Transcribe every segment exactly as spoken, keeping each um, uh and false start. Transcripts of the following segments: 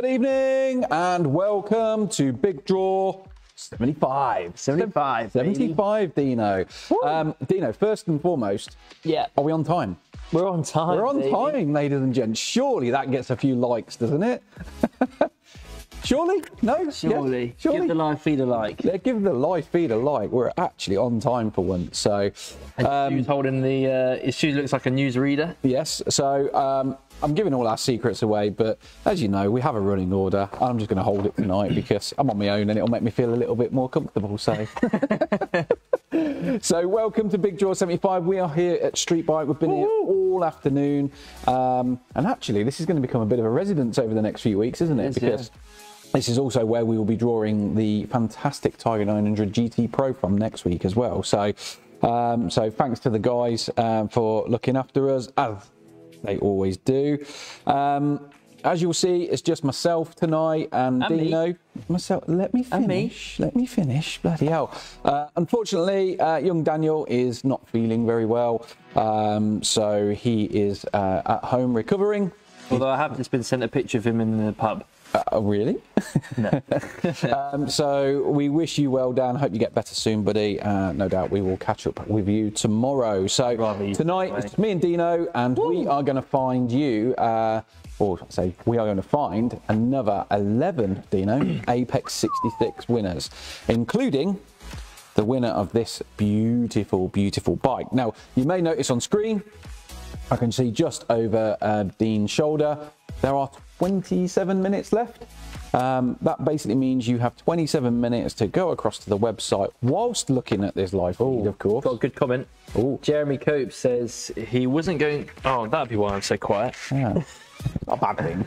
Good evening and welcome to Big Draw seventy-five. seventy-five. seventy-five, baby. Dino. Um, Dino, first and foremost, yeah, are we on time? We're on time. We're on baby. time, ladies and gents. Surely that gets a few likes, doesn't it? Surely? No? Surely. Yes. Surely. Give the live feed a like. Yeah, give the live feed a like. We're actually on time for once. So, um, Stu's holding the, uh, his shoe looks like a newsreader. Yes. So, um, I'm giving all our secrets away, but as you know, we have a running order. I'm just going to hold it tonight because I'm on my own and it'll make me feel a little bit more comfortable. So, so welcome to Big Draw seventy-five. We are here at Street Bike. We've been Woo! here all afternoon. Um, and actually, this is going to become a bit of a residence over the next few weeks, isn't it? It is, because yeah. This is also where we will be drawing the fantastic Tiger nine hundred G T Pro from next week as well. So, um, so thanks to the guys um, for looking after us, as they always do. Um, as you'll see, it's just myself tonight and, and Dino. Me. Myself. Let me finish. Me. Let me finish. Bloody hell! Uh, unfortunately, uh, young Daniel is not feeling very well, um, so he is uh, at home recovering. Although I have just been sent a picture of him in the pub. Uh, really? No. um, so we wish you well, Dan. Hope you get better soon, buddy. Uh, no doubt we will catch up with you tomorrow. So Robbie, tonight it's me and Dino, and Woo! we are going to find you, uh, or say we are going to find another eleven, Dino, Apex sixty-six winners, including the winner of this beautiful, beautiful bike. Now, you may notice on screen, I can see just over uh, Dean's shoulder, there are twenty-seven minutes left. Um, that basically means you have twenty-seven minutes to go across to the website whilst looking at this live feed, of course. Got a good comment. Ooh. Jeremy Cope says he wasn't going... Oh, that'd be why I'm so quiet. Yeah. Not a bad thing.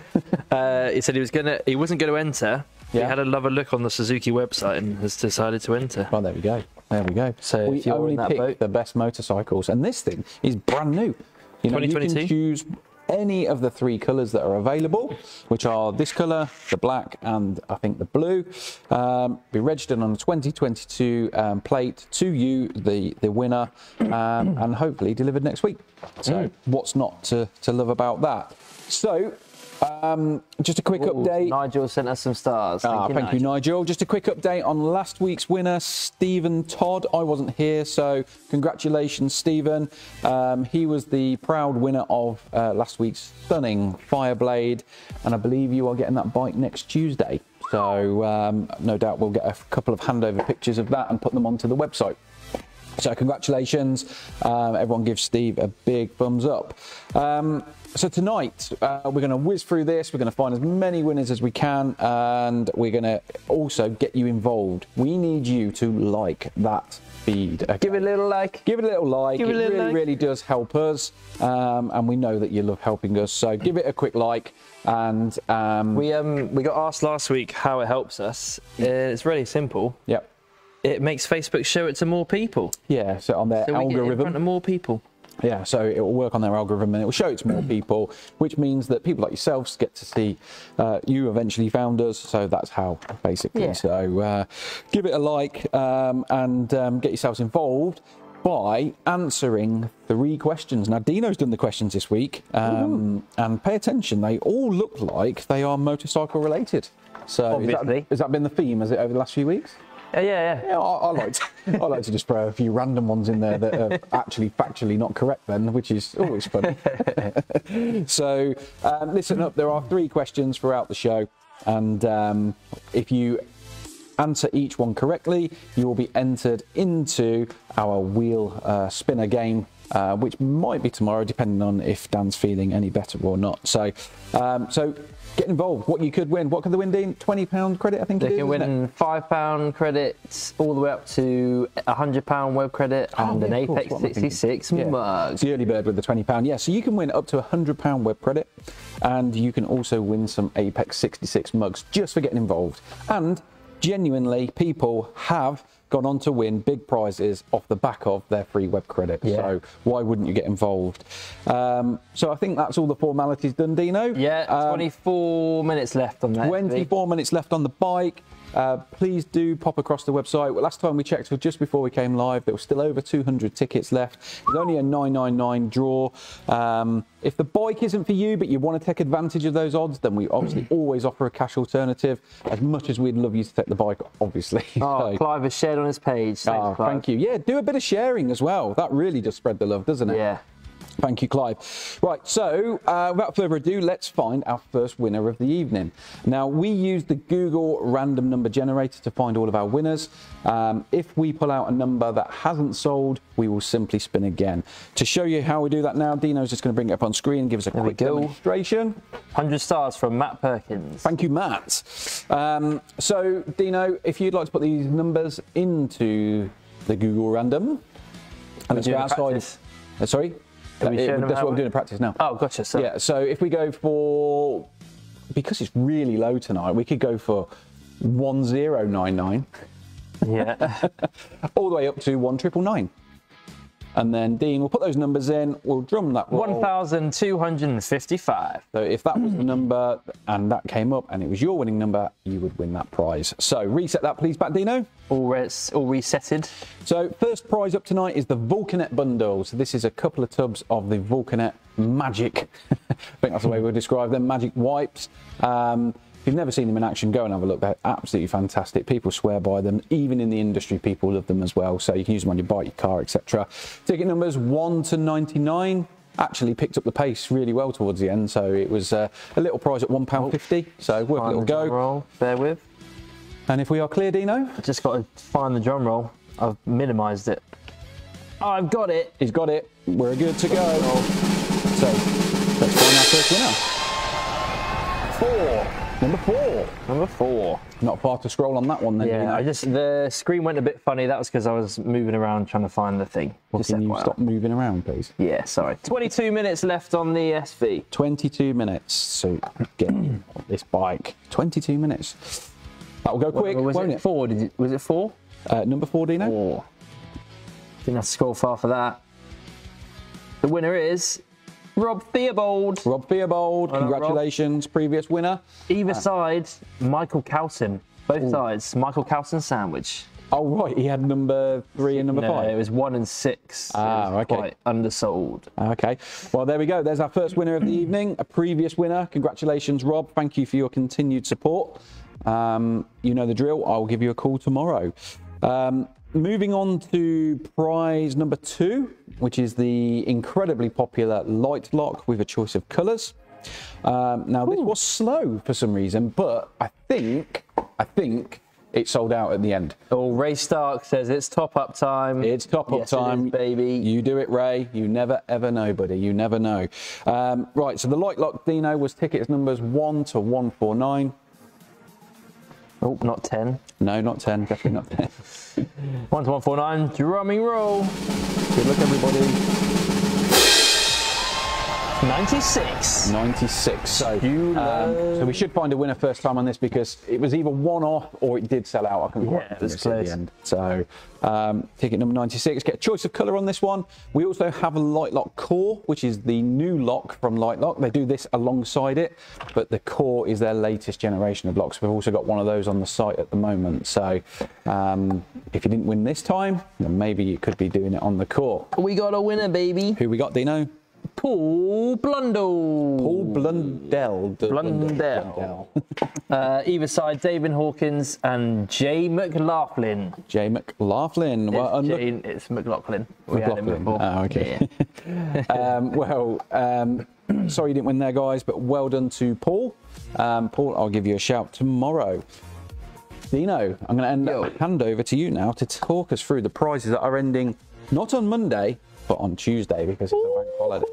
uh, he said he, was gonna, he wasn't going to enter. Yeah. He had another look on the Suzuki website and has decided to enter. Well, there we go. There we go. So we only picked boat. the best motorcycles. And this thing is brand new. You know, you can choose any of the three colours that are available, which are this colour, the black, and I think the blue. Um, be registered on a twenty twenty-two um, plate to you, the, the winner, um, and hopefully delivered next week. So mm. what's not to, to love about that? So um, just a quick Ooh, update. Nigel sent us some stars. Thank, ah, you, thank Nigel. you, Nigel. Just a quick update on last week's winner, Stephen Todd. I wasn't here, so congratulations, Stephen. Um, he was the proud winner of uh, last week's stunning Fireblade, and I believe you are getting that bike next Tuesday. So um, no doubt we'll get a couple of handover pictures of that and put them onto the website. So congratulations. Um, everyone give Steve a big thumbs up. Um, so tonight, uh, we're going to whiz through this. We're going to find as many winners as we can. And we're going to also get you involved. We need you to like that feed. Okay. Give it a little like. Give it a little like. Give it a little really, like. really does help us. Um, and we know that you love helping us. So give it a quick like. And um, we, um, we got asked last week how it helps us. Uh, it's really simple. Yep. It makes Facebook show it to more people. Yeah, so on their so we algorithm. Get in front of more people. Yeah, so it will work on their algorithm and it will show it to more people, which means that people like yourselves get to see uh, you eventually found us. So that's how, basically. Yeah. So uh, give it a like um, and um, get yourselves involved by answering three questions. Now, Dino's done the questions this week. Um, and pay attention, they all look like they are motorcycle related. So is that, has that been the theme, has it, over the last few weeks? Yeah, yeah, yeah. yeah I, I, like to, I like to just throw a few random ones in there that are actually factually not correct then, which is always funny. So, um, listen up, there are three questions throughout the show, and um, if you answer each one correctly, you will be entered into our wheel uh, spinner game, uh, which might be tomorrow, depending on if Dan's feeling any better or not. So, um, so... get involved. What you could win. What could they win, Dean? twenty pound credit, I think it is. They can win five pound credits all the way up to one hundred pound web credit and an Apex sixty-six mug. It's the early bird with the twenty pound. Yeah, so you can win up to one hundred pound web credit and you can also win some Apex sixty-six mugs just for getting involved. And genuinely, people have gone on to win big prizes off the back of their free web credit. Yeah. So why wouldn't you get involved? Um, so I think that's all the formalities done, Dino. Yeah, um, twenty-four minutes left on that. twenty-four minutes left on the bike. Uh, please do pop across the website. Well, last time we checked, so just before we came live, there were still over two hundred tickets left. There's only a nine nine nine draw. Um, if the bike isn't for you, but you want to take advantage of those odds, then we obviously always offer a cash alternative, as much as we'd love you to take the bike, obviously. Oh, so, Clive has shared on his page. Thanks, oh, Clive. Thank you. Yeah, do a bit of sharing as well. That really does spread the love, doesn't it? Yeah. Thank you, Clive. Right, so uh, without further ado, let's find our first winner of the evening. Now, we use the Google random number generator to find all of our winners. Um, if we pull out a number that hasn't sold, we will simply spin again. To show you how we do that now, Dino's just going to bring it up on screen and give us a quick demonstration. one hundred stars from Matt Perkins. Thank you, Matt. Um, so, Dino, if you'd like to put these numbers into the Google random, and let's go outside. Uh, sorry? That, it, that's what we? I'm doing in practice now. Oh, gotcha. So. Yeah, so if we go for, because it's really low tonight, we could go for one zero nine nine. Yeah. All the way up to one triple nine. And then, Dean, we'll put those numbers in, we'll drum that roll. one thousand two hundred fifty-five. So if that was the number and that came up and it was your winning number, you would win that prize. So reset that, please, back, Dino. All, res all resetted. So first prize up tonight is the Vulcanet bundle. So this is a couple of tubs of the Vulcanet Magic. I think that's the way we'll describe them, Magic Wipes. Um, If you've never seen them in action, go and have a look. They're absolutely fantastic. People swear by them. Even in the industry, people love them as well. So you can use them on your bike, your car, et cetera. Ticket numbers one to ninety-nine. Actually picked up the pace really well towards the end. So it was uh, a little prize at one pound fifty. So worth a little go. Roll, bear with. And if we are clear, Dino? I've just got to find the drum roll. I've minimised it. Oh, I've got it. He's got it. We're good to go. So let's find our first winner. Four. Number four. Number four. Not far to scroll on that one then. Yeah, you know. I just, the screen went a bit funny. That was because I was moving around trying to find the thing. We'll just can you stop moving around, please? Yeah, sorry. twenty-two minutes left on the S V. twenty-two minutes. So get on this bike. twenty-two minutes. That will go quick, well, was won't it? it? Four, did you, was it four? Uh, number four, Dino? Four. Didn't have to scroll far for that. The winner is... Rob Theobald. Rob Theobald, well, congratulations, Rob. Previous winner. Either uh, side, Michael Cowton. Both ooh. sides, Michael Cowton sandwich. Oh, right, he had number three and number no, five. It was one and six. Ah, so okay. Quite undersold. Okay. Well, there we go. There's our first winner of the evening, a previous winner. Congratulations, Rob. Thank you for your continued support. Um, you know the drill. I'll give you a call tomorrow. Um, Moving on to prize number two, which is the incredibly popular LiteLok with a choice of colours. Um, now, this Ooh. was slow for some reason, but I think, I think it sold out at the end. Oh, Ray Stark says it's top-up time. It's top-up yes, time, it is, baby. You do it, Ray. You never, ever know, buddy. You never know. Um, right, so the LiteLok Dino was tickets numbers one to one forty-nine. Oh, not ten. No, not ten. Definitely not ten. one to one forty-nine. Drumming roll. Good luck, everybody. ninety-six. ninety-six. So, um, so we should find a winner first time on this because it was either one off or it did sell out. I can quite understand at the end. So um, ticket number ninety-six. Get a choice of colour on this one. We also have a LiteLok Core, which is the new lock from LiteLok. They do this alongside it, but the Core is their latest generation of locks. We've also got one of those on the site at the moment. So um, if you didn't win this time, then maybe you could be doing it on the Core. We got a winner, baby. Who we got, Dino? Paul Blundell. Paul Blundell. Blundell. Blundell. uh, either side, David Hawkins and Jay McLaughlin. Jay McLaughlin. It's, well, Jay, look... it's McLaughlin. We McLaughlin. Had him oh, okay. Yeah. um, well, um, sorry you didn't win there, guys, but well done to Paul. Um, Paul, I'll give you a shout tomorrow. Dino, I'm going to hand over to you now to talk us through the prizes that are ending not on Monday, but on Tuesday because it's Ooh. a bank holiday.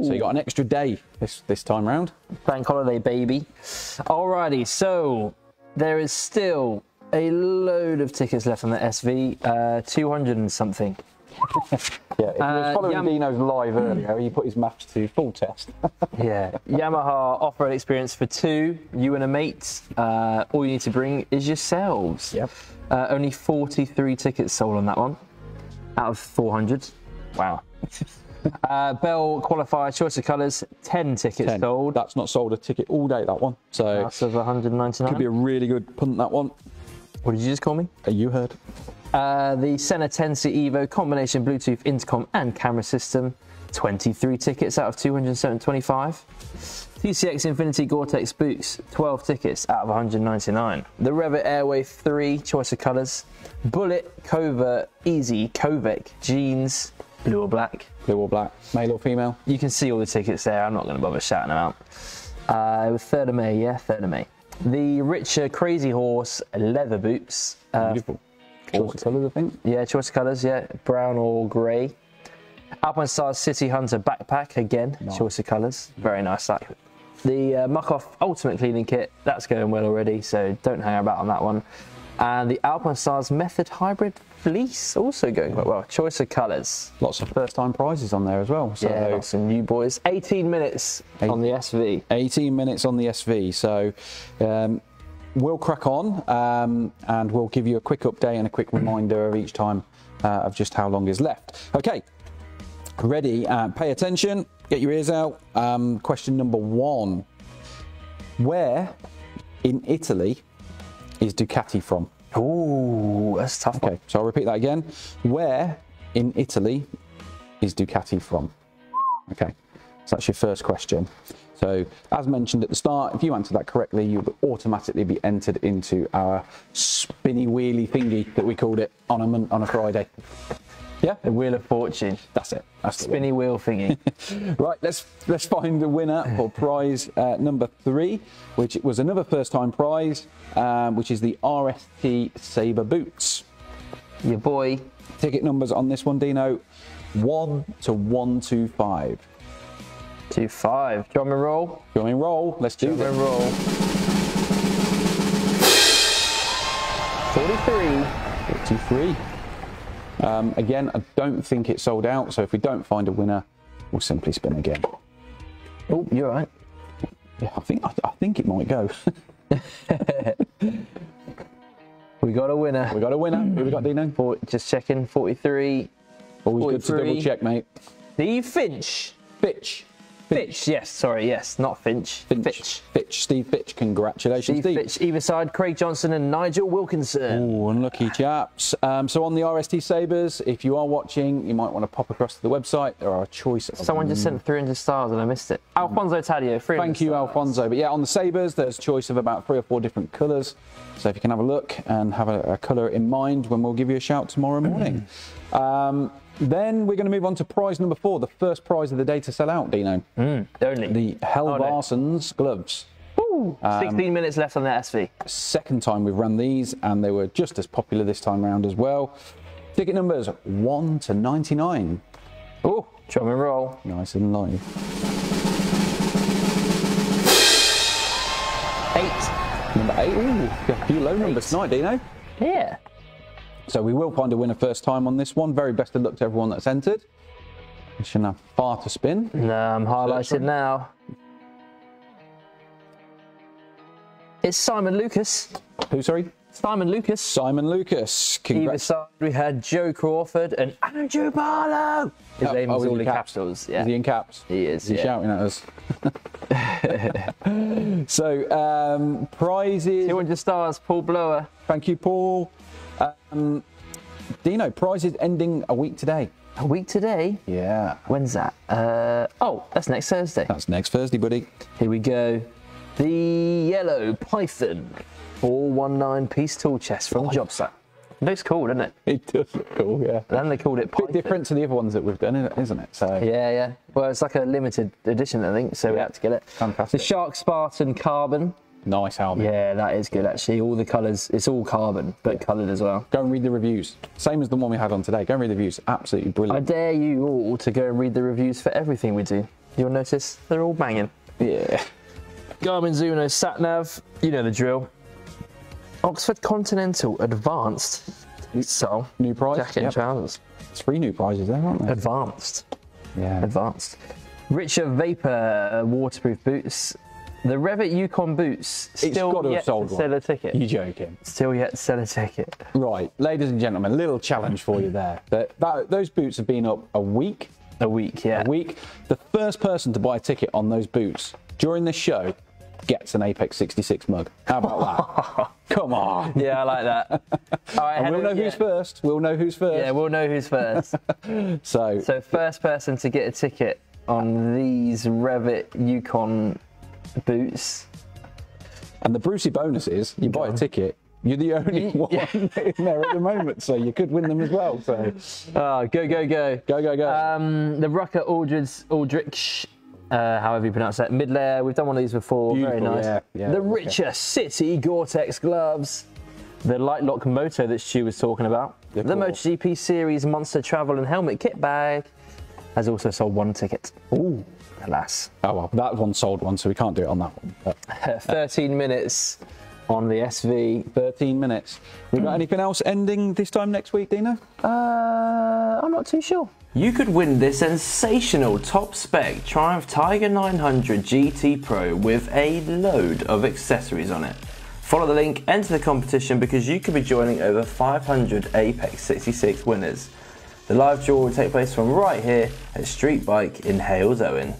So you got an extra day this, this time round. Bank holiday, baby. Alrighty, so there is still a load of tickets left on the S V, uh, two hundred and something. yeah, if you uh, were following Yam Dino's live earlier, he put his maths to full test. yeah, Yamaha off-road experience for two, you and a mate. Uh, all you need to bring is yourselves. Yep. Uh, only forty-three tickets sold on that one, out of four hundred. Wow. uh, Bell qualifier, choice of colours, ten tickets ten. sold. That's not sold a ticket all day, that one. So, that's of one hundred ninety-nine. Could be a really good punt, that one. What did you just call me? Uh, you heard. Uh, the Sena ten C Evo combination Bluetooth intercom and camera system. twenty-three tickets out of two hundred twenty-five. T C X Infinity Gore-Tex boots, twelve tickets out of one hundred ninety-nine. The Revit Airway three, choice of colours. Bullet, Covert, Easy, Kovic, jeans, blue or black. Blue or black, male or female. You can see all the tickets there, I'm not going to bother shouting them out. Uh, it was third of May, yeah, third of May. The Richer Crazy Horse leather boots. Uh, Beautiful. Choice of colours, I think. Yeah, choice of colours, yeah, brown or grey. Alpinestars City Hunter backpack, again, nice. Choice of colours. Very nice, that. The uh, Muck Off Ultimate Cleaning Kit, that's going well already, so don't hang about on that one. And the Alpinestars Method Hybrid Fleece, also going quite well. Choice of colours. Lots of first time prizes on there as well. So yeah, lots of new boys. eighteen minutes eight, on the S V. eighteen minutes on the S V, so um, we'll crack on um, and we'll give you a quick update and a quick reminder each time uh, of just how long is left. Okay. Ready, uh, pay attention, get your ears out. Um, question number one. Where in Italy is Ducati from? Ooh, that's tough. Okay, so I'll repeat that again. Where in Italy is Ducati from? Okay, so that's your first question. So as mentioned at the start, if you answer that correctly, you'll automatically be entered into our spinny wheelie thingy that we called it on a, on a Friday. Yeah, the Wheel of Fortune. That's it. That's spinny wheel thingy. Right, let's let's find the winner for prize uh, number three, which was another first-time prize, um, which is the R S T Sabre boots. Your boy. Ticket numbers on this one, Dino, one to one two five. Two five. Drum and roll. Drum and roll. Let's do it. Drum and roll. Forty-three. Fifty-three. Um, again, I don't think it's sold out, so if we don't find a winner, we'll simply spin again. Oh, you're right. Yeah, I think I, I think it might go. We got a winner. We got a winner. Who we got, Dino? For, just checking. Forty-three. Always forty-three. Good to double check, mate. Steve Finch. Fitch. Fitch. Fitch. Yes. Sorry. Yes. Not Finch. Finch. Fitch. Fitch. Steve Fitch. Congratulations, Steve. Steve Fitch. Either side, Craig Johnson and Nigel Wilkinson. Oh, unlucky chaps. Um, so on the R S T Sabres, if you are watching, you might want to pop across to the website. There are a choice. Someone of just sent three hundred stars and I missed it. Alfonso Taddeo. Thank you, stars. Alfonso. But yeah, on the Sabres, there's a choice of about three or four different colours. So if you can have a look and have a, a colour in mind, when we'll give you a shout tomorrow morning. um, Then we're going to move on to prize number four, the first prize of the day to sell out, Dino. Mm, only. The Halvarssons oh, no. gloves. Ooh, um, sixteen minutes left on the S V. Second time we've run these, and they were just as popular this time round as well. Ticket numbers one to ninety-nine. Oh, drum and roll. Nice and light. Eight. Number eight. Ooh, a few low eight. numbers tonight, Dino. Yeah. So we will find a winner first time on this one. Very best of luck to everyone that's entered. We shouldn't have far to spin. No, I'm highlighted now. It's Simon Lucas. Who, sorry? Simon Lucas. Simon Lucas. Congrats. Either side we had Joe Crawford and Andrew Barlow. His oh, name is oh, all in capitals. Caps. Yeah. Is he in caps? He is. He's yeah. shouting at us. So, um, prizes. two hundred stars, Paul Blower. Thank you, Paul. Um, Dino, prizes ending a week today. A week today? Yeah. When's that? Uh, oh, that's next Thursday. That's next Thursday, buddy. Here we go. The Yellow Python four nineteen piece tool chest from Jobsite. It looks cool, doesn't it? It does look cool, yeah. And they called it Python. A bit different to the other ones that we've done, isn't it? So. Yeah, yeah. Well, it's like a limited edition, I think, so yeah. we had to get it. Fantastic. The Shark Spartan Carbon. Nice helmet. Yeah, that is good actually. All the colours, it's all carbon, but yeah. coloured as well. Go and read the reviews. Same as the one we had on today. Go and read the reviews. Absolutely brilliant. I dare you all to go and read the reviews for everything we do. You'll notice they're all banging. Yeah. Garmin Zuno Satnav, you know the drill. Oxford Continental Advanced. So new prize. Jacket yep. and trousers. Three new prizes there, aren't there? Advanced. Yeah. Advanced. Richer Vapor waterproof boots. The Revit Yukon boots, still it's got to yet have sold to sell a ticket. You're joking. Still yet to sell a ticket. Right, ladies and gentlemen, a little challenge for you there. That, that, those boots have been up a week. A week, yeah. A week. The first person to buy a ticket on those boots during this show gets an Apex sixty-six mug. How about that? Come on. Yeah, I like that. All right, and we'll know yeah. who's first. We'll know who's first. Yeah, we'll know who's first. so, so first person to get a ticket on these Revit Yukon boots. And the Brucey bonus is you buy a ticket, you're the only one yeah. in there at the moment, so you could win them as well. So, oh, go, go, go. Go, go, go. Um, the Rucker Aldridge, Aldrich, uh, however you pronounce that, mid-layer. We've done one of these before. Beautiful, very nice. Yeah, yeah, the Richer okay. City Gore-Tex gloves. The LiteLok Moto that Stu was talking about. They're the cool. MotoGP Series Monster Travel and Helmet Kit Bag has also sold one ticket. Ooh. Alas. Oh, well, that one sold one, so we can't do it on that one. But, thirteen minutes. On the S V. thirteen minutes. We got anything else ending this time next week, Dino? Uh, I'm not too sure. You could win this sensational top-spec Triumph Tiger nine hundred G T Pro with a load of accessories on it. Follow the link, enter the competition, because you could be joining over five hundred Apex sixty-six winners. The live draw will take place from right here at Street Bike in Hales Owen.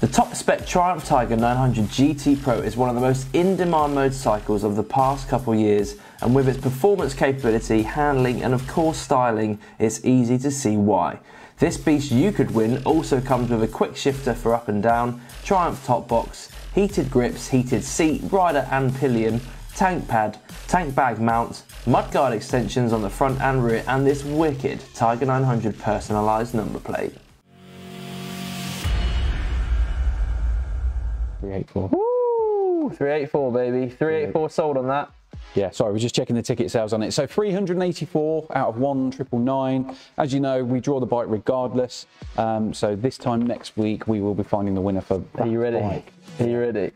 The top-spec Triumph Tiger nine hundred G T Pro is one of the most in-demand motorcycles of the past couple years, and with its performance capability, handling and of course styling, it's easy to see why. This beast you could win also comes with a quick shifter for up and down, Triumph top box, heated grips, heated seat, rider and pillion, tank pad, tank bag mount, mudguard extensions on the front and rear, and this wicked Tiger nine hundred personalised number plate. three eighty-four. Woo! three eighty-four, baby. three eighty-four sold on that. Yeah, sorry, we're just checking the ticket sales on it. So three hundred eighty-four out of one triple nine. As you know, we draw the bike regardless. Um, so this time next week, we will be finding the winner for that. Are you ready? Bike. Are you ready?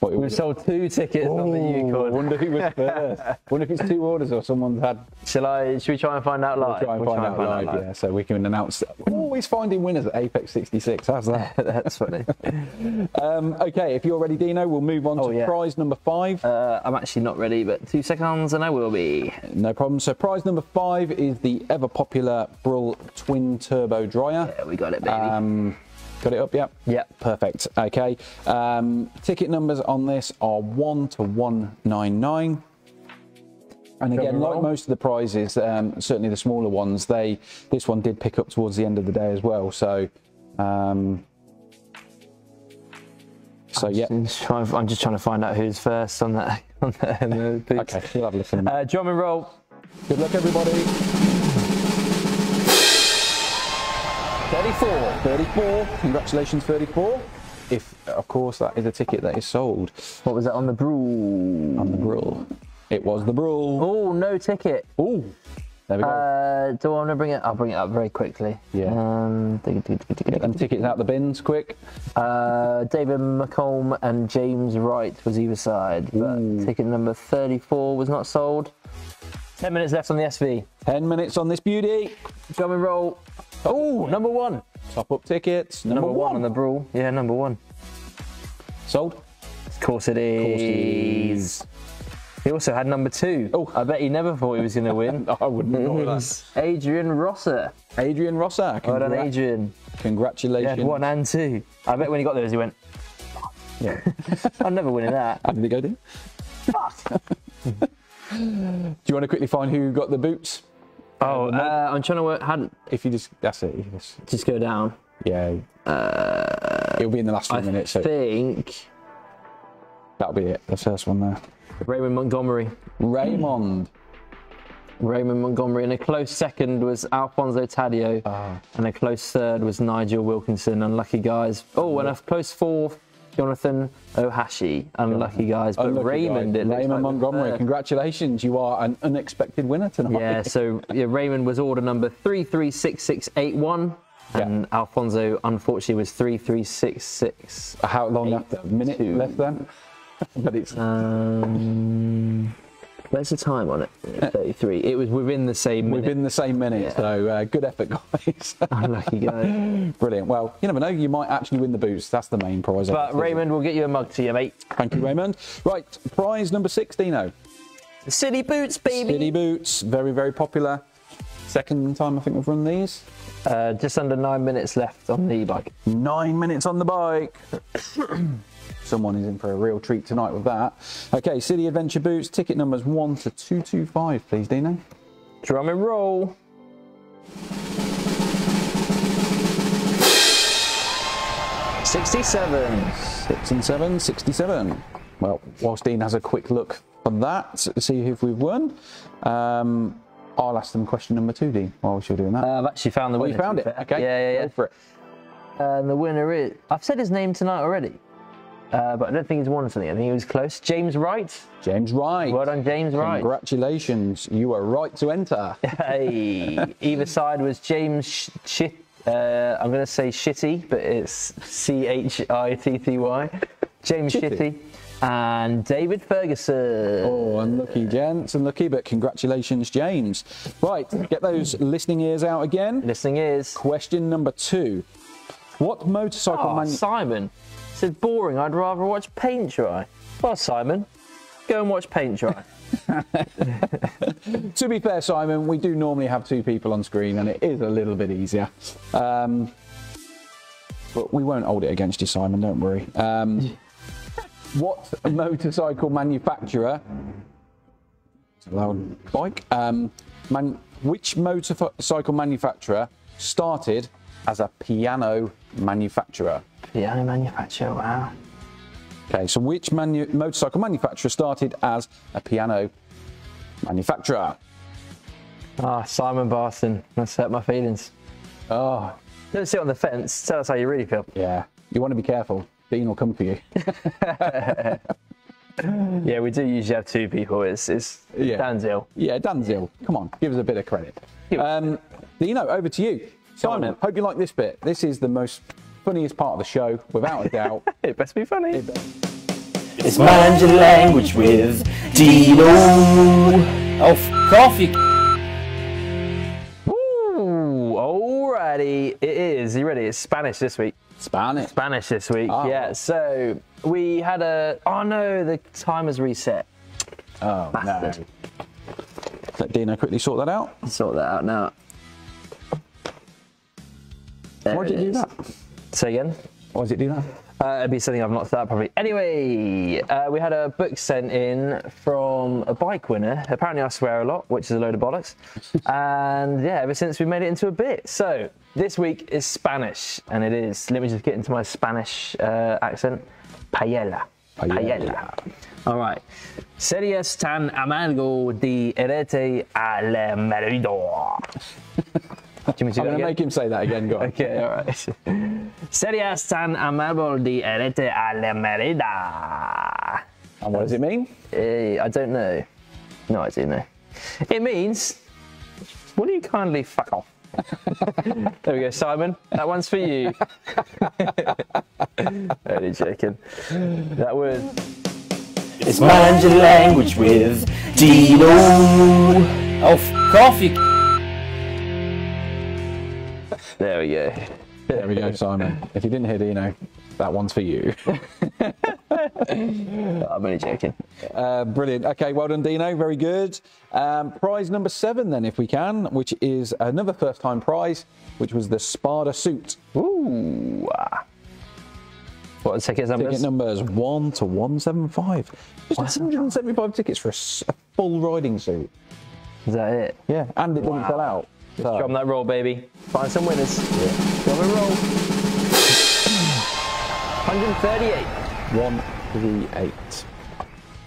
What, We've sold two tickets Ooh, on the Yukon. Wonder who was first. Wonder if it's two orders or someone's had. Shall I? Should we try and find out live? We'll try and we'll find, try out, and find live, out live. Yeah, so we can announce. Always finding winners at Apex sixty-six. How's that? That's funny. um, okay, if you're ready, Dino, we'll move on oh, to yeah. prize number five. Uh, I'm actually not ready, but two seconds, and I will be. No problem. So prize number five is the ever popular Bruhl Twin Turbo Dryer. Yeah, we got it, baby. Um, Got it up, yep? Yep. Perfect, okay. Um, ticket numbers on this are one to one ninety-nine. And again, like most of the prizes, um, certainly the smaller ones, they this one did pick up towards the end of the day as well, so... Um, so, yeah. I'm just trying to find out who's first on that. On that in the booth. Okay, you'll have a listen. Uh, drum and roll. Good luck, everybody. thirty-four, thirty-four, congratulations thirty-four. If, of course, that is a ticket that is sold. What was that on the Bruhl? On the Bruhl. It was the Bruhl. Oh, no ticket. Oh, there we go. Uh, do I want to bring it? I'll bring it up very quickly. Yeah. Um, dig, dig, dig, dig, dig, dig. Tickets out the bins, quick. Uh, David McComb and James Wright was either side, but Ooh. ticket number thirty-four was not sold. ten minutes left on the S V. ten minutes on this beauty. Drum and roll. Oh, number one. Top up tickets. Number, number one on the Bruhl. Yeah, number one. Sold? Of course it is. Of course it is. He also had number two. Oh, I bet he never thought he was going to win. I wouldn't know that. Adrian Rosser. Adrian Rosser. Well done, Adrian. Congratulations. He had one and two. I bet when he got those, he went, fuck. Yeah. I'm never winning that. How did it go, dude? Fuck. Do you want to quickly find who got the boots? Oh, uh, I'm trying to work. Hadn't if you just that's it. Just, just go down. Yeah. Uh, It'll be in the last few I minutes. I think so. That'll be it. The first one there. Raymond Montgomery. Raymond. Raymond Montgomery, and a close second was Alfonso Taddeo, oh. and a close third was Nigel Wilkinson. Unlucky guys. Oh, and a close fourth. Jonathan Ohashi, unlucky guys, but unlucky Raymond. Guy. It Raymond like Montgomery, congratulations! You are an unexpected winner tonight. Yeah, so yeah, Raymond was order number three three six six eight one, and yeah. Alfonso unfortunately was three three six six. How long after? A minute two. Left then. But it's. Um... Where's the time on it? thirty-three. It was within the same minute. Within the same minute, yeah. So uh, good effort, guys. Unlucky guy. Brilliant. Well, you never know, you might actually win the boots. That's the main prize. But Raymond, we'll get you a mug to you, mate. Thank you, Raymond. Right, prize number six, Dino. City boots, baby. City boots, very, very popular. second time I think we've run these. Uh, just under nine minutes left on the bike. Nine minutes on the bike. Someone is in for a real treat tonight with that. Okay, City Adventure Boots, ticket numbers one to two two five, please, Dino. Drum and roll. sixty-seven. six and seven, sixty-seven. Well, whilst Dean has a quick look for that, see if we've won. Um, I'll ask them question number two, Dean, while you're doing that. Uh, I've actually found the winner. Oh, you found it? Okay. Yeah, yeah, yeah. Go for it. And the winner is... I've said his name tonight already. Uh, but I don't think he's won something. I think he was close. James Wright. James Wright. Well done, James Wright. Congratulations. You were right to enter. Hey. Either side was James Sh Shit. Uh, I'm going to say Shitty, but it's C H I T T Y. James Shitty. Shitty. And David Ferguson. Oh, unlucky, gents. Unlucky, but congratulations, James. Right, get those listening ears out again. Listening ears. Question number two. What motorcycle... Oh, Simon. Said boring, I'd rather watch paint dry. Well, Simon, go and watch paint dry. To be fair, Simon, we do normally have two people on screen and it is a little bit easier. Um, but we won't hold it against you, Simon, don't worry. Um, what motorcycle manufacturer... It's a loud bike. Um, man, which motorcycle manufacturer started as a piano manufacturer? Piano manufacturer, wow. Okay, so which manu motorcycle manufacturer started as a piano manufacturer? Ah, Simon Barson. That's hurt my feelings. Oh. Don't sit on the fence. Tell us how you really feel. Yeah. You want to be careful. Dean will come for you. Yeah, we do usually have two people. It's, it's yeah. Dan Zill. Yeah, Dan Zill. Come on, give us a bit of credit. Um, Dino, over to you. Simon, hope you like this bit. This is the most... funniest part of the show, without a doubt. It best be funny. It best. It's Mind Your Language with Dino. Oh, f off, you. Ooh, alrighty. It is. You ready? It's Spanish this week. Spanish. Spanish this week. Oh. Yeah. So we had a. Oh no, the timer's reset. Oh Bastard. no. Let Dino quickly sort that out. Sort that out now. There Why did you do that? Say again? Why does it do that? Uh, it'd be something I've not thought probably. Anyway, uh, we had a book sent in from a bike winner. Apparently I swear a lot, which is a load of bollocks. And yeah, ever since we made it into a bit. So this week is Spanish, and it is, let me just get into my Spanish uh, accent. Paella. Paella. Paella. All right. Series tan amargo de herete al marido. Do you do I'm going to make him say that again, go on. Okay, all right. Serias tan amable de herete a la merida. And what does it mean? Uh, I don't know. No, I do know. It means, will you kindly fuck off? There we go, Simon. That one's for you. Only joking. That was... It's Mind Your Language with Dino. Oh, f*** off, you... There we go. There we go, Simon. If you didn't hear Dino, that one's for you. I'm only joking. Uh, brilliant. Okay, well done, Dino. Very good. Um, prize number seven, then, if we can, which is another first-time prize, which was the Spada suit. Ooh. What are the ticket numbers? Ticket numbers one to one seven five. Just one hundred seventy-five tickets for a, a full riding suit. Is that it? Yeah, and it wow. didn't sell out. So. Drum that roll, baby. Find some winners. Yeah. Drum and roll. one thirty-eight. one thirty-eight.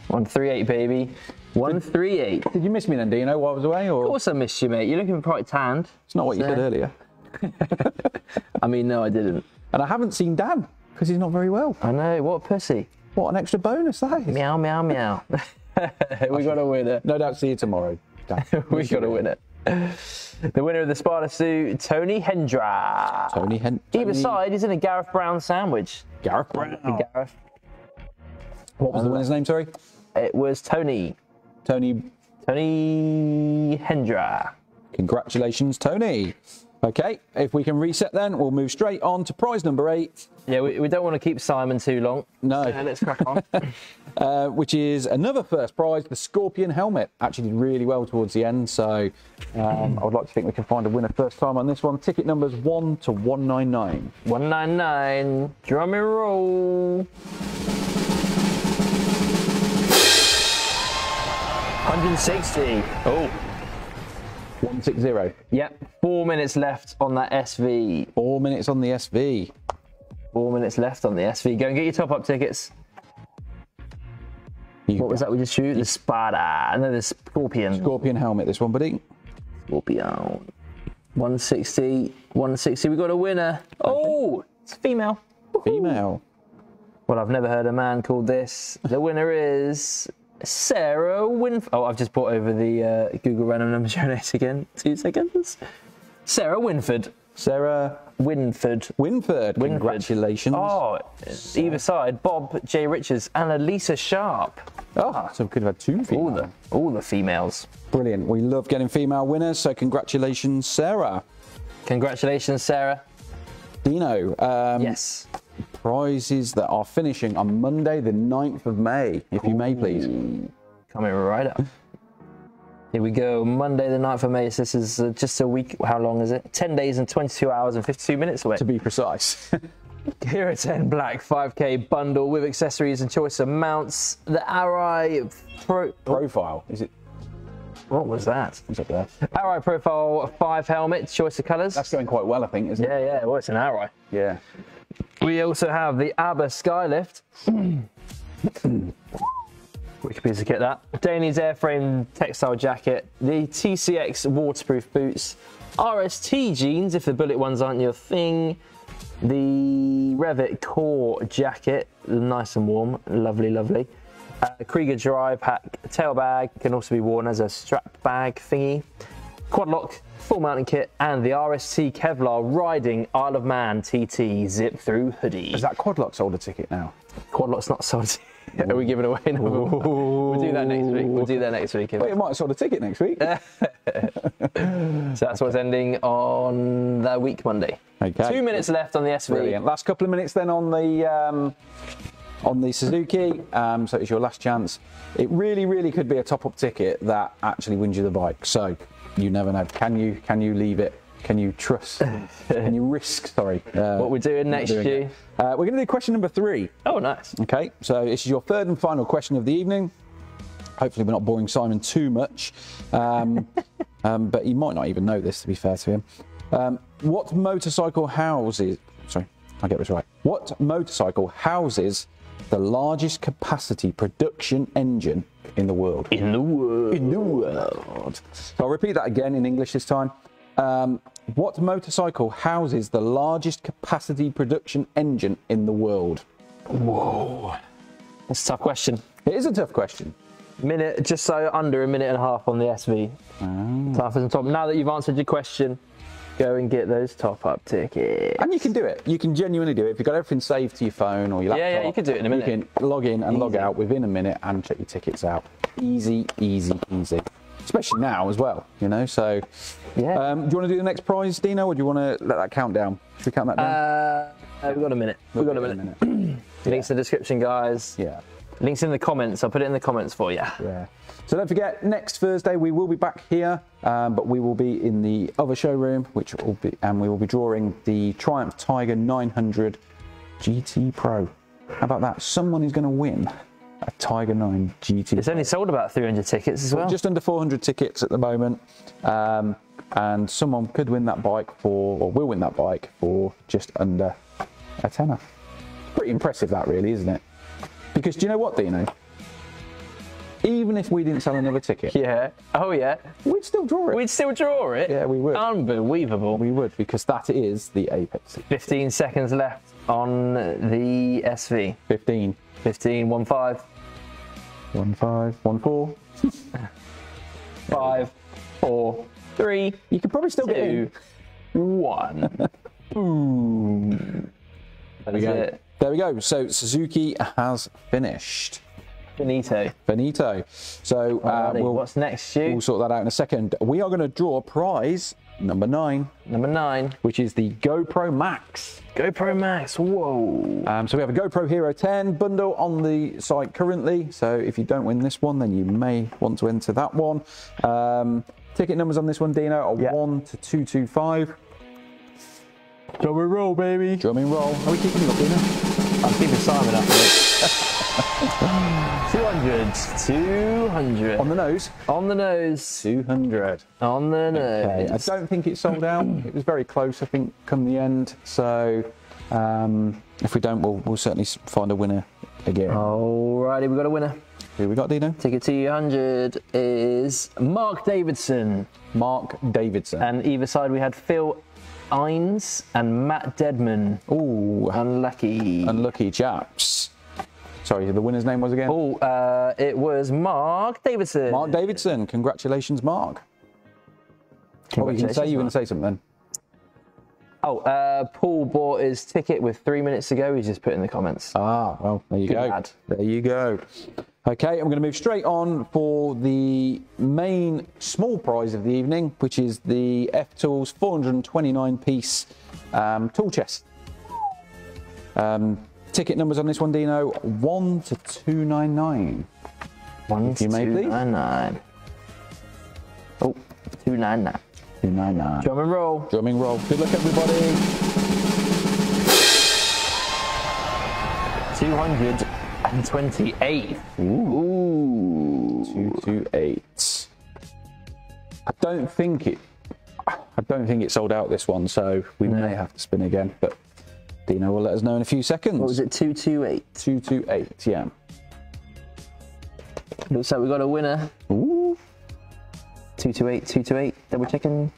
one thirty-eight, baby. one thirty-eight. Did, did you miss me then, Dino, while I was away? Or? Of course I missed you, mate. You're looking quite tanned. It's not what you said earlier. I mean, no, I didn't. And I haven't seen Dan, because he's not very well. I know. What a pussy. What an extra bonus that is. Meow, meow, meow. We've got a winner. No doubt see you tomorrow, Dan. We've got a winner. The winner of the Sparta suit, Tony Hendra. Tony Hendra. Either side, he's in a Gareth Brown sandwich. Gareth Brown. Oh. Gareth. What was um, the winner's name, sorry? It was Tony. Tony. Tony Hendra. Congratulations, Tony. Okay, if we can reset then, we'll move straight on to prize number eight. Yeah, we, we don't want to keep Simon too long. No. Yeah, let's crack on. uh, which is another first prize, the Scorpion helmet. Actually did really well towards the end, so um, I would like to think we can find a winner first time on this one. Ticket numbers one to one ninety-nine. one ninety-nine, drum and roll. one sixty. Oh. one sixty. Yep. Four minutes left on that S V. Four minutes on the S V. Four minutes left on the S V. Go and get your top-up tickets. You what was that we just shoot? The Spada. No, the Scorpion. Scorpion helmet, this one, buddy. Scorpion. one sixty. one sixty. We got a winner. Oh, it's female. Female. Well, I've never heard a man called this. The winner is... Sarah Winf... Oh, I've just brought over the uh, Google random number generator again. Two seconds. Sarah Winford. Sarah Winford. Winford. Winford. Congratulations. Oh, so. Either side, Bob J. Richards and Elisa Sharp. Oh, ah. So we could have had two females. All the, all the females. Brilliant. We love getting female winners, so congratulations, Sarah. Congratulations, Sarah. Dino. Um, yes. Prizes that are finishing on Monday the ninth of May, if you may please. Coming right up. Here we go, Monday the ninth of May, so this is just a week, how long is it? ten days and twenty-two hours and fifty-two minutes away. To be precise. Hero ten Black five K bundle with accessories and choice of mounts. The Arai Pro... Profile, is it? What was that? What's up there? Arai Profile five helmet, choice of colours. That's going quite well, I think, isn't it? Yeah, yeah, well, it's an Arai. Yeah. We also have the ABBA Skylift, which piece to get that, Danny's Airframe Textile Jacket, the T C X Waterproof Boots, R S T Jeans, if the bullet ones aren't your thing, the Revit Core Jacket, nice and warm, lovely, lovely, uh, Krieger Dry Pack Tail Bag, can also be worn as a strap bag thingy, Quadlock full mountain kit, and the R S T Kevlar Riding Isle of Man T T Zip Through Hoodie. Is that Quadlock sold a ticket now? Quadlock's not sold. Are we giving away? No. We'll do that next week. We'll do that next week. But it might have sold a ticket next week. So that's what's ending on the week Monday. Okay. Two minutes left on the S V. Brilliant. Last couple of minutes then on the um, on the Suzuki. Um, so it's your last chance. It really, really could be a top-up ticket that actually wins you the bike. So. You never know. Can you can you leave it? Can you trust? Can you risk? Sorry. Uh, what we're doing next year. Uh, we're going to do question number three. Oh, nice. Okay. So this is your third and final question of the evening. Hopefully, we're not boring Simon too much, um, um, but he might not even know this. To be fair to him, um, what motorcycle houses? Sorry, I get this right. What motorcycle houses the largest capacity production engine in the world? In the world. In the world. So I'll repeat that again in English this time. Um, what motorcycle houses the largest capacity production engine in the world? Whoa. That's a tough question. It is a tough question. Minute, just so under a minute and a half on the S V. Oh. Time for some top. Now that you've answered your question, go and get those top-up tickets. And you can do it. You can genuinely do it. If you've got everything saved to your phone or your laptop. Yeah, yeah, you can do it in a minute. You can log in and easy. Log out within a minute and check your tickets out. Easy, easy, easy. Especially now as well, you know, so. Yeah. Um, do you want to do the next prize, Dino, or do you want to let that count down? Should we count that down? Uh, we've got a minute. We've got a minute. A minute. Links in the description, guys. Yeah. Links in the comments. I'll put it in the comments for you. Yeah. So don't forget, next Thursday we will be back here, um, but we will be in the other showroom, which will be, and we will be drawing the Triumph Tiger nine hundred G T Pro. How about that? Someone is going to win a Tiger nine G T. It's Pro. Only sold about three hundred tickets as well. Just under four hundred tickets at the moment, um, and someone could win that bike for, or will win that bike for just under a tenner. Pretty impressive, that really, isn't it? Because do you know what, Dino? Even if we didn't sell another ticket. Yeah. Oh, yeah. We'd still draw it. We'd still draw it? Yeah, we would. Unbelievable. We would, because that is the Apex. fifteen seconds left on the S V. fifteen. fifteen, one, five. one, five, one, four. five, four, three. You could probably still two, get in. one. Boom. That is it. There we go. So Suzuki has finished. Finito. Finito. So uh, we'll, what's next, Stu? We'll sort that out in a second. We are going to draw a prize Number nine. Number nine. Which is the GoPro Max. GoPro Max, whoa. Um, so we have a GoPro Hero ten bundle on the site currently. So if you don't win this one, then you may want to enter that one. Um, ticket numbers on this one, Dino, are yeah. one to two two five. Drum and roll, baby. Drum and roll. Are we keeping it up, Dino? I'm keeping Simon up. two hundred. two hundred. On the nose. On the nose. two hundred. On the nose. Okay. I don't think it sold out. It was very close, I think, come the end. So um, if we don't, we'll, we'll certainly find a winner again. Alrighty, we've got a winner. Who we got, Dino? Ticket two hundred is Mark Davidson. Mark Davidson. And either side we had Phil Ines and Matt Dedman. Ooh. Unlucky. Unlucky chaps. Sorry, the winner's name was again? Oh, uh, it was Mark Davidson. Mark Davidson. Congratulations, Mark. What were you going to say? You were going to say something. Oh, uh, Paul bought his ticket with three minutes ago. He's just put in the comments. Ah, well, there you Good go. Lad. There you go. Okay, I'm going to move straight on for the main small prize of the evening, which is the F-Tools four hundred twenty-nine piece um, tool chest. Um, ticket numbers on this one, Dino, one to two ninety-nine. one to two ninety-nine. Oh, two ninety-nine. two ninety-nine. Drum and roll. Drum and roll. Good luck, everybody. two hundred. two twenty-eight. Ooh. two twenty-eight. I don't think it I don't think it sold out this one, so we no. may have to spin again, but Dino will let us know in a few seconds. What was it, two twenty-eight? two twenty-eight, yeah. Looks like we got a winner. Ooh. two twenty-eight, two twenty-eight, double checking.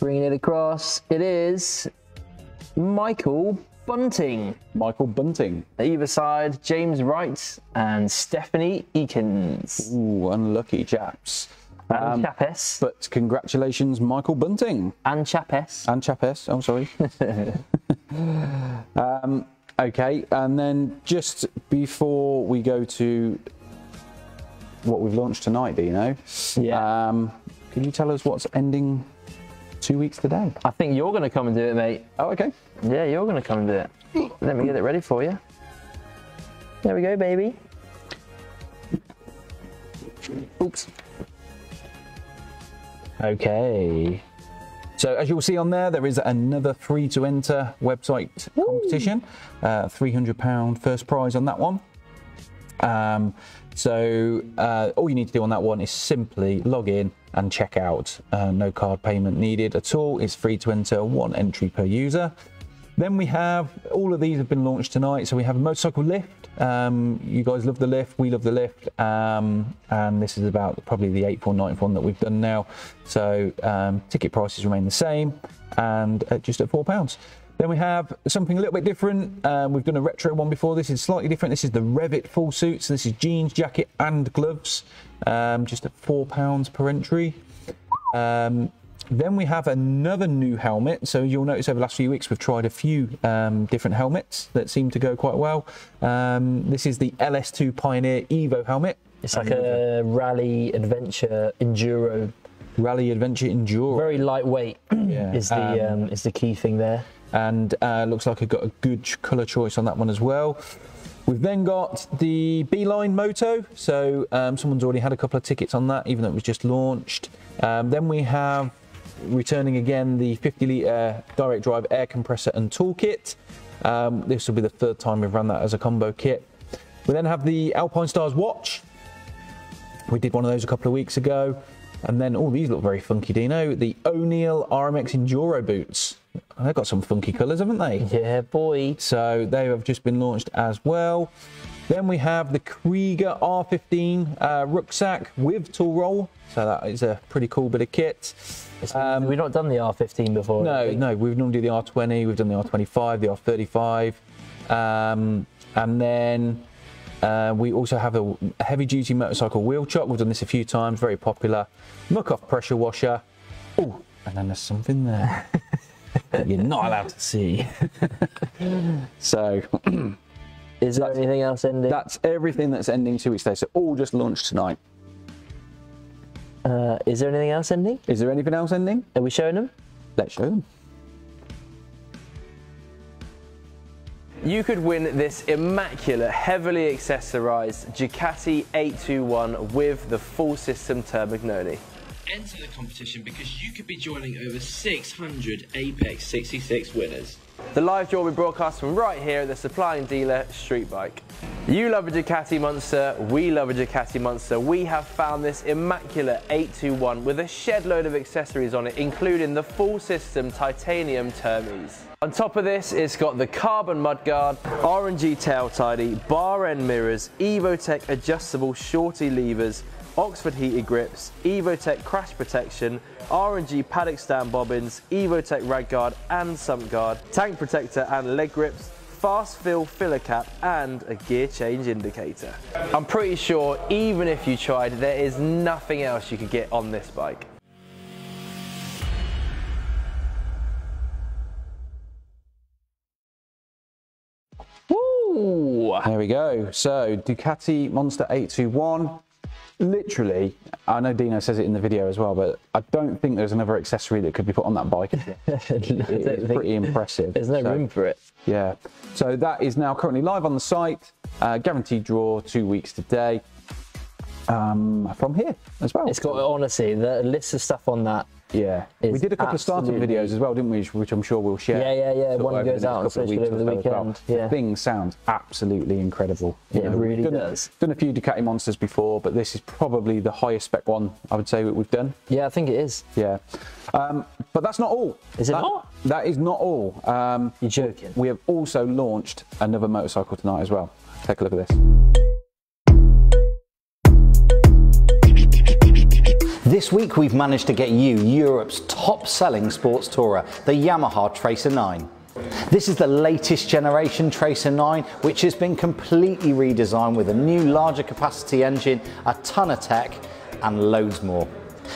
Bringing it across. It is Michael Bunting. Michael Bunting. Either side, James Wright and Stephanie Eakins. Ooh, unlucky chaps. And um, Chapes. But congratulations, Michael Bunting. And Chapes. And Chapes, oh, sorry. um, okay, and then just before we go to what we've launched tonight, Dino, yeah. um, can you tell us what's ending two weeks today? I think you're going to come and do it, mate. Oh, okay. Yeah, you're going to come and do it. Let me get it ready for you. There we go, baby. Oops. Okay. So as you'll see on there, there is another free to enter website Woo. competition. Uh, three hundred pound first prize on that one. Um, so uh, all you need to do on that one is simply log in and check out. Uh, no card payment needed at all. It's free to enter, one entry per user. Then we have, all of these have been launched tonight. So we have a motorcycle lift. Um, you guys love the lift, we love the lift. Um, and this is about probably the eighth or ninth one that we've done now. So um, ticket prices remain the same and at just at four pounds. Then we have something a little bit different. Um, we've done a retro one before. This is slightly different. This is the Revit full suit. So this is jeans, jacket, and gloves. Um, just at four pounds per entry. Um, then we have another new helmet. So you'll notice over the last few weeks, we've tried a few um, different helmets that seem to go quite well. Um, this is the L S two Pioneer Evo helmet. It's like a rally adventure enduro. Rally adventure enduro. Very lightweight yeah. is the um, um, is the key thing there. And uh, looks like I've got a good colour choice on that one as well. We've then got the Beeline Moto, so um, someone's already had a couple of tickets on that, even though it was just launched. Um, then we have, returning again, the fifty litre direct drive air compressor and toolkit. Um, this will be the third time we've run that as a combo kit. We then have the Alpinestars watch. We did one of those a couple of weeks ago. And then, oh, these look very funky, Dino. The O'Neill R M X Enduro boots. They've got some funky colours, haven't they? Yeah, boy. So they have just been launched as well. Then we have the Krieger R fifteen uh, rucksack with tool roll. So that is a pretty cool bit of kit. Um, we've not done the R fifteen before. No, we? no. We've normally done the R twenty. We've done the R twenty-five, the R thirty-five. Um, and then uh, we also have a heavy-duty motorcycle wheel chop. We've done this a few times. Very popular. Muck-off pressure washer. Oh, and then there's something there. You're not allowed to see. So, is there anything else ending? That's everything that's ending two weeks later. So all just launched tonight. Uh, is there anything else ending? Is there anything else ending? Are we showing them? Let's show them. You could win this immaculate, heavily accessorised Ducati eight twenty-one with the full system Termignoni. Enter the competition because you could be joining over six hundred Apex sixty-six winners. The live draw will be broadcast from right here at the supplying dealer, Street Bike. You love a Ducati Monster, we love a Ducati Monster. We have found this immaculate eight twenty-one with a shed load of accessories on it, including the full system titanium Termis. On top of this, it's got the carbon mudguard, R N G tail tidy, bar end mirrors, Evotech adjustable shorty levers, Oxford heated grips, Evotech crash protection, R N G paddock stand bobbins, Evotech rad guard and sump guard, tank protector and leg grips, fast fill filler cap and a gear change indicator. I'm pretty sure even if you tried, there is nothing else you could get on this bike. Woo! There we go. So Ducati Monster eight twenty-one. Literally, I know Dino says it in the video as well, but I don't think there's another accessory that could be put on that bike. It's pretty impressive. There's no so, room for it. Yeah. So that is now currently live on the site. Uh, guaranteed draw two weeks today um, from here as well. It's got, honestly, the list of stuff on that. Yeah. We did a couple absolutely... of startup videos as well, didn't we? Which I'm sure we'll share. Yeah, yeah, yeah. One goes out on social over the weekend. Well. Yeah. The thing sounds absolutely incredible. Yeah, you know, it really done, does. Done a few Ducati Monsters before, but this is probably the highest spec one I would say that we've done. Yeah, I think it is. Yeah. Um, but that's not all. Is it that, not? That is not all. Um, You're joking. We have also launched another motorcycle tonight as well. Take a look at this. This week we've managed to get you Europe's top-selling sports tourer, the Yamaha Tracer nine. This is the latest generation Tracer nine, which has been completely redesigned with a new larger capacity engine, a ton of tech and loads more.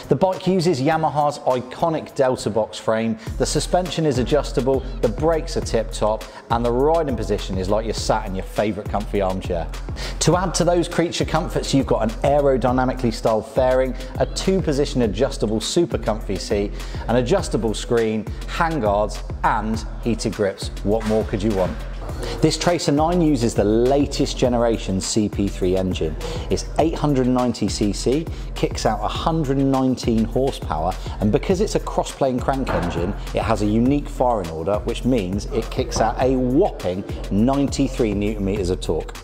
The bike uses Yamaha's iconic Delta box frame, the suspension is adjustable, the brakes are tip-top and the riding position is like you're sat in your favourite comfy armchair. To add to those creature comforts, you've got an aerodynamically styled fairing, a two-position adjustable super comfy seat, an adjustable screen, handguards and heated grips. What more could you want? This Tracer nine uses the latest generation C P three engine. It's eight hundred ninety c c, kicks out one hundred nineteen horsepower, and because it's a cross-plane crank engine, it has a unique firing order, which means it kicks out a whopping ninety-three newton meters of torque.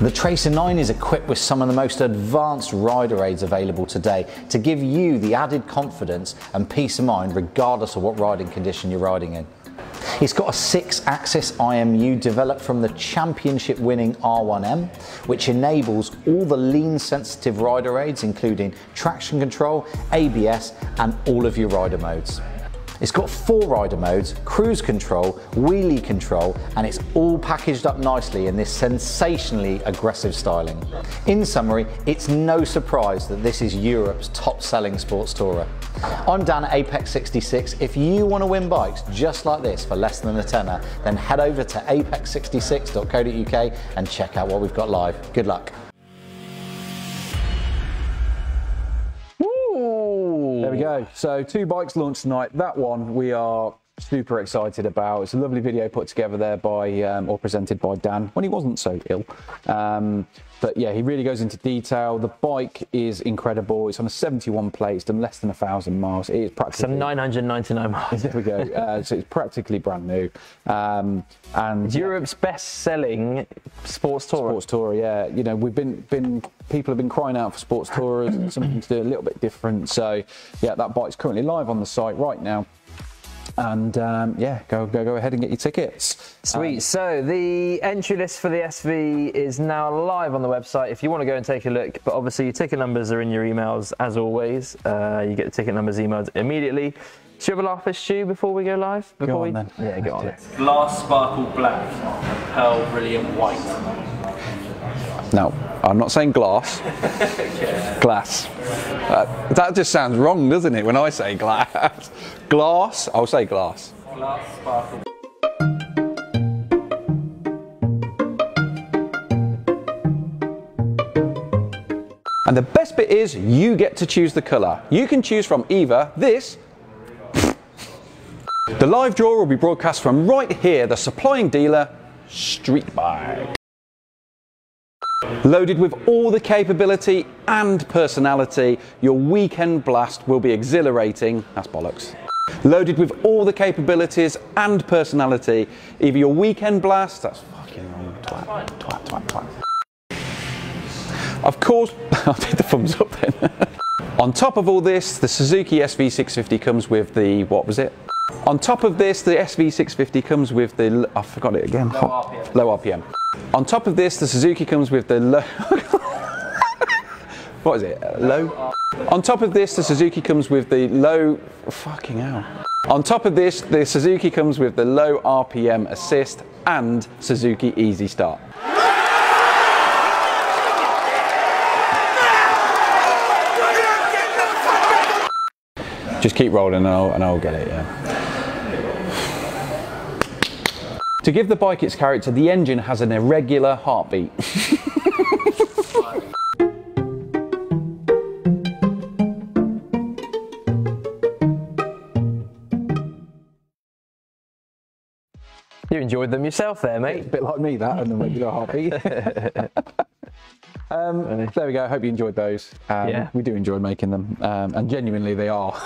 The Tracer nine is equipped with some of the most advanced rider aids available today to give you the added confidence and peace of mind regardless of what riding condition you're riding in. It's got a six-axis I M U developed from the championship-winning R one M, which enables all the lean-sensitive rider aids, including traction control, A B S, and all of your rider modes. It's got four rider modes, cruise control, wheelie control, and it's all packaged up nicely in this sensationally aggressive styling. In summary, it's no surprise that this is Europe's top-selling sports tourer. I'm Dan at Apex sixty-six. If you want to win bikes just like this for less than a tenner, then head over to apex sixty-six dot co dot uk and check out what we've got live. Good luck. There we go. So two bikes launched tonight. That one we are super excited about. It's a lovely video put together there by um, or presented by Dan when he wasn't so ill. Um, but yeah, he really goes into detail. The bike is incredible. It's on a seventy-one plate. It's done less than a thousand miles. It is practically some nine hundred ninety-nine miles. There we go. Uh, so it's practically brand new. Um, and Europe's best-selling sports tourer. Sports tourer. Yeah. You know, we've been been. People have been crying out for sports tourers and something to do a little bit different. So yeah, that bike's currently live on the site right now. And um, yeah, go, go, go ahead and get your tickets. Sweet. Um, so the entry list for the S V is now live on the website if you want to go and take a look. But obviously your ticket numbers are in your emails as always. Uh, you get the ticket numbers emailed immediately. Should we laugh at Stu before we go live? Before go on we... then. Yeah, go on. Glass sparkle black, pearl brilliant white. No, I'm not saying glass. Glass. Uh, that just sounds wrong, doesn't it, when I say glass? Glass, I'll say glass. Glass sparkle. And the best bit is you get to choose the colour. You can choose from either this. The live draw will be broadcast from right here, the supplying dealer, Street Bike. Loaded with all the capability and personality, your weekend blast will be exhilarating. That's bollocks. Loaded with all the capabilities and personality, either your weekend blast, that's fucking wrong, twat, twat, twat, twat. Of course, I'll take the thumbs up then. On top of all this, the Suzuki S V six fifty comes with the, what was it? On top of this, the S V six fifty comes with the, I forgot it again. Low R P M. Low R P M. On top of this, the Suzuki comes with the low, what is it, low? On top of this, the Suzuki comes with the low, fucking hell. On top of this, the Suzuki comes with the low R P M assist and Suzuki Easy Start. Just keep rolling and I'll, and I'll get it, yeah. To give the bike its character, the engine has an irregular heartbeat. You enjoyed them yourself there, mate. A bit like me, that, and the regular heartbeat. Um, there we go. I hope you enjoyed those. Um, yeah. We do enjoy making them, um, and genuinely they are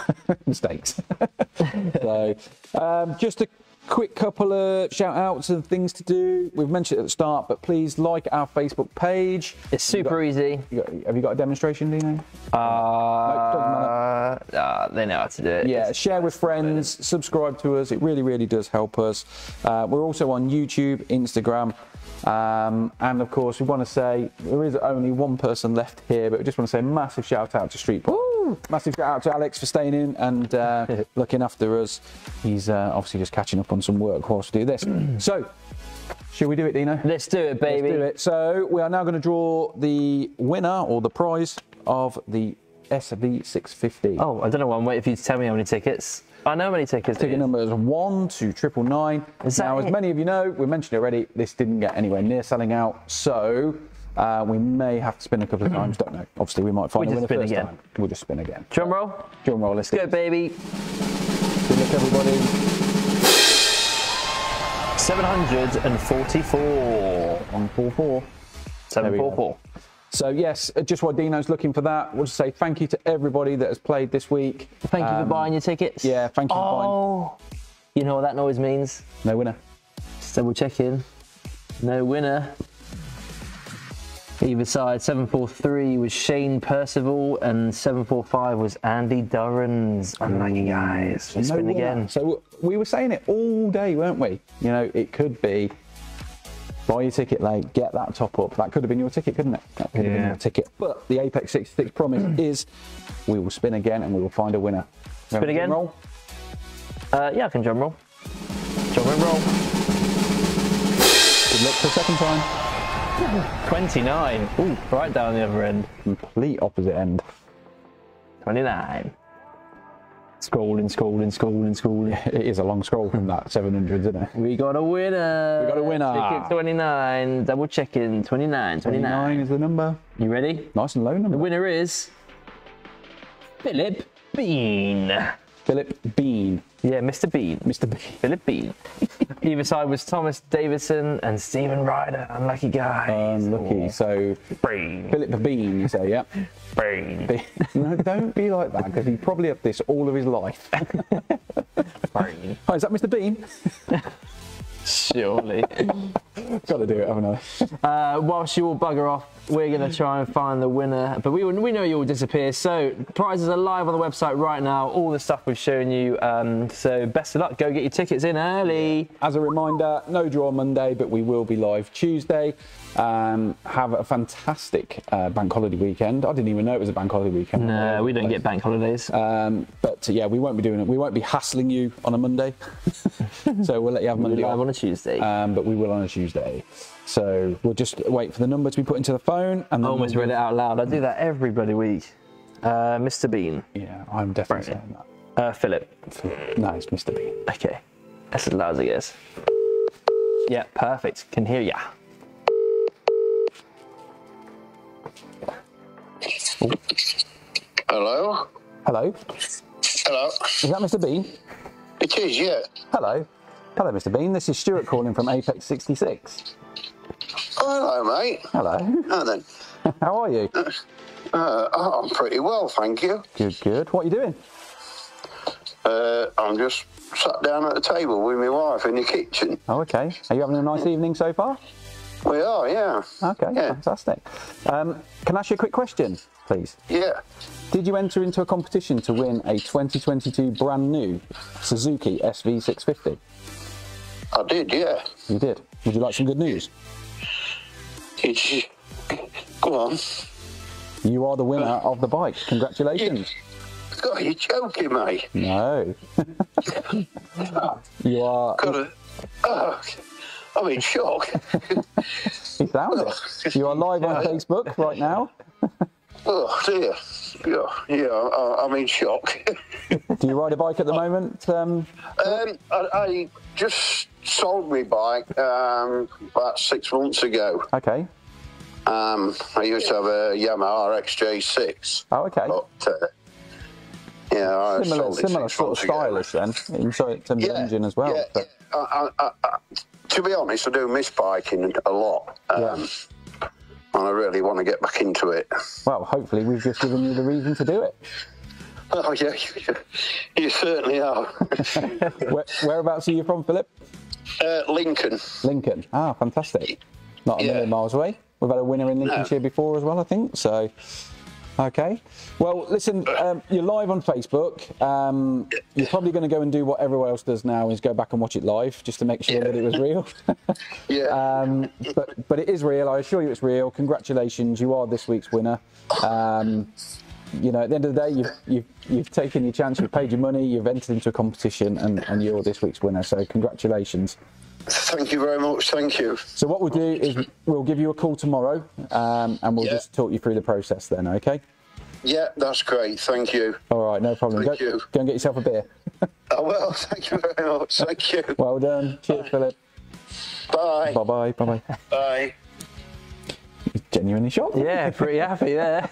mistakes. So, um, just a quick couple of shout outs and things to do. We've mentioned it at the start, but please like our Facebook page. It's super have got, easy. You got, have you got a demonstration, Dino? Uh, no, doesn't matter. Uh, they know how to do it. Yeah, it's share with friends, subscribe to us. It really, really does help us. Uh, we're also on YouTube, Instagram. Um, and of course, we want to say there is only one person left here, but we just want to say massive shout out to Street Bike. Massive shout out to Alex for staying in and uh, looking after us. He's uh, obviously just catching up on some work whilst we do this. So, should we do it, Dino? Let's do it, baby. Let's do it. So, we are now going to draw the winner or the prize of the S V six fifty. Oh, I don't know why I'm waiting for you to tell me how many tickets. I know how many tickets. Ticket number is one two triple nine. Now, as many of you know, we mentioned it already, this didn't get anywhere near selling out, so uh, we may have to spin a couple of times. Don't know. Obviously, we might find a winner first time. We'll just spin again. Drum roll. Drum roll. Let's go, baby. Good luck, everybody. Seven hundred and forty-four. One four four. Seven four four. So yes, just while Dino's looking for that, we'll just say thank you to everybody that has played this week. Thank um, you for buying your tickets. Yeah, thank you oh, for buying. You know what that noise means? No winner. Just double checking. No winner. Either side, seven four three was Shane Percival and seven four five was Andy Durrans. I'm like, you guys, we spin again. So we were saying it all day, weren't we? You know, it could be buy your ticket late, get that top up. That could have been your ticket, couldn't it? That could yeah. have been your ticket. But the Apex sixty-six promise is we will spin again and we will find a winner. Spin Remember again? Roll? Uh, yeah, I can drum roll. Drum and roll. Good luck for a second time. twenty-nine. Ooh, right down the other end. Complete opposite end. twenty-nine. Scrolling, scrolling, scrolling, scrolling. It is a long scroll from that seven hundred, isn't it? We got a winner. We got a winner. Ticket twenty-nine. Double checking. twenty-nine. twenty-nine. twenty-nine is the number. You ready? Nice and low number. The winner is Philip Bean. Philip Bean. Yeah, Mister Bean. Mister Bean. Philip Bean. Either side was Thomas Davison and Stephen Ryder. Unlucky guys. Unlucky. Ooh. So, Bean. Philip Bean, you say, yeah? Bean. Bean. No, don't be like that, because he probably had this all of his life. Bean. Hi, is that Mister Bean? Surely. Gotta do it, haven't I? Uh, whilst you all bugger off, we're gonna try and find the winner, but we we know you all disappear, so prizes are live on the website right now, all the stuff we've shown you, um, so best of luck, go get your tickets in early. As a reminder, no draw Monday, but we will be live Tuesday. Um, have a fantastic uh, bank holiday weekend. I didn't even know it was a bank holiday weekend. No, we don't get bank holidays. Um, but yeah, we won't be doing it. We won't be hassling you on a Monday. So we'll let you have Monday. We'll live on a Tuesday. Um, but we will on a Tuesday. So we'll just wait for the number to be put into the phone. And I almost we'll... read it out loud. I do that every bloody week. Uh, Mister Bean. Yeah, I'm definitely right. saying that. Uh, Philip. No, it's Mister Bean. Okay. That's as loud as it is. Yeah, perfect. Can hear ya. Please. Oh. Hello? Hello? Hello? Is that Mister Bean? It is, yeah. Hello. Hello, Mister Bean. This is Stuart calling from Apex sixty-six. Hello, mate. Hello. Hello then. How are you? Uh, oh, I'm pretty well, thank you. Good, good. What are you doing? Uh, I'm just sat down at the table with my wife in the kitchen. Oh, okay. Are you having a nice evening so far? We are, yeah. Okay, yeah. Fantastic. Um, can I ask you a quick question, please? Yeah. Did you enter into a competition to win a twenty twenty-two brand new Suzuki S V six fifty? I did, yeah. You did? Would you like some good news? It's... Go on. You are the winner uh, of the bike. Congratulations. You, God, you're joking, mate. No. You are... Gotta, uh, I'm in shock. He found it. You are live on Facebook right now. Oh dear. Yeah, yeah, I, I'm in shock. Do you ride a bike at the moment? Um, um, I, I just sold my bike um, about six months ago. Okay. Um, I used to have a Yamaha X J six. Oh, okay. But, uh, yeah, I similar sold it similar six sort of stylish ago. Then, in terms yeah, of engine as well. Yeah, but... I, I, I, to be honest, I do miss biking a lot. Um, yeah. And I really want to get back into it. Well, hopefully we've just given you the reason to do it. Oh, yeah, you, you certainly are. Where, whereabouts are you from, Philip? Uh, Lincoln. Lincoln. Ah, fantastic. Not a yeah. million miles away. We've had a winner in Lincolnshire no. before as well, I think, so... Okay. Well, listen, um, you're live on Facebook. Um, you're probably going to go and do what everyone else does now, is go back and watch it live just to make sure yeah. that it was real. yeah. Um, but, but it is real. I assure you it's real. Congratulations. You are this week's winner. Um, you know, at the end of the day, you've, you've, you've taken your chance, you've paid your money, you've entered into a competition, and, and you're this week's winner. So congratulations. Thank you very much. Thank you. So what we'll do is we'll give you a call tomorrow, um, and we'll yeah. just talk you through the process then, okay? Yeah, that's great. Thank you. All right, no problem. Thank go, you. Go and get yourself a beer. I will. Thank you very much. Thank you. Well done. Cheers, Bye. Philip. Bye. Bye-bye. Bye-bye. Bye. Genuinely shocked. Yeah, pretty happy there.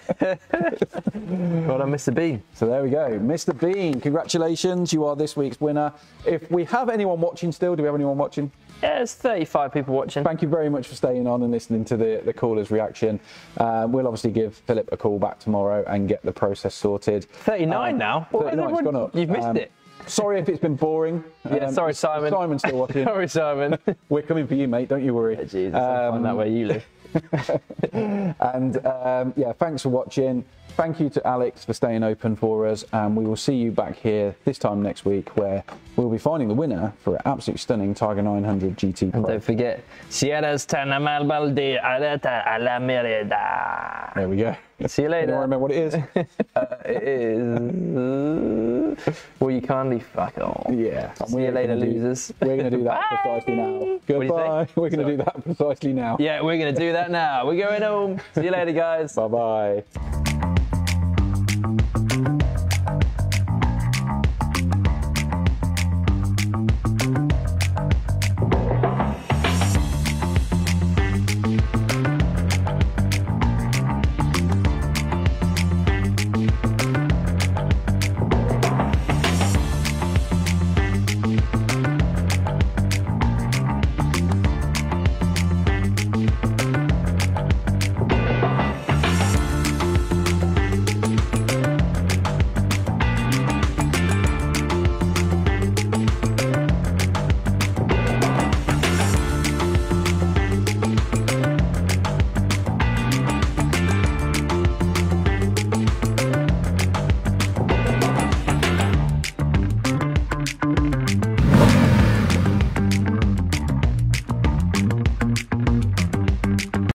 Well done, Mister Bean. So there we go, Mister Bean. Congratulations, you are this week's winner. If we have anyone watching still, do we have anyone watching? Yeah, there's thirty-five people watching. Thank you very much for staying on and listening to the, the caller's reaction. Uh, we'll obviously give Philip a call back tomorrow and get the process sorted. thirty-nine um, now? thirty-nine's gone up. You've missed um, it. Sorry if it's been boring. Yeah, um, sorry, Simon. Simon's still watching. Sorry, Simon. We're coming for you, mate. Don't you worry. Oh, Jesus, um, find that where you live. And um, yeah, thanks for watching. Thank you to Alex for staying open for us, and we will see you back here this time next week, where we'll be finding the winner for an absolutely stunning Tiger nine hundred G T Pro. And don't forget, there we go. See you later. I don't remember what it is. uh, it is. Well, you kindly fuck off. Yeah. See you later, losers. We're going to do that precisely now. Goodbye. We're going to do that precisely now. Yeah, we're going to do that now. We're going home. See you later, guys. Bye bye.